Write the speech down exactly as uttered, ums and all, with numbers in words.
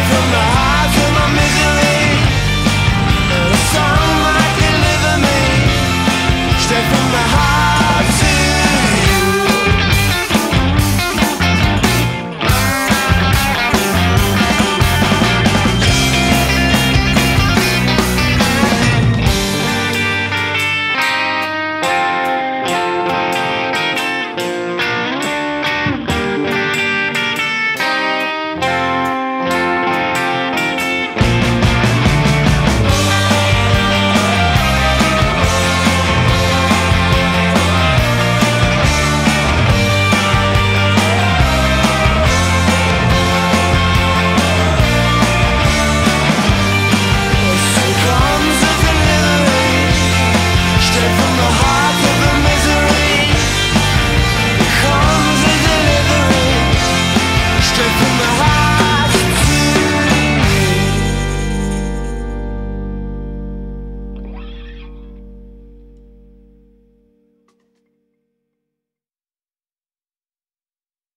come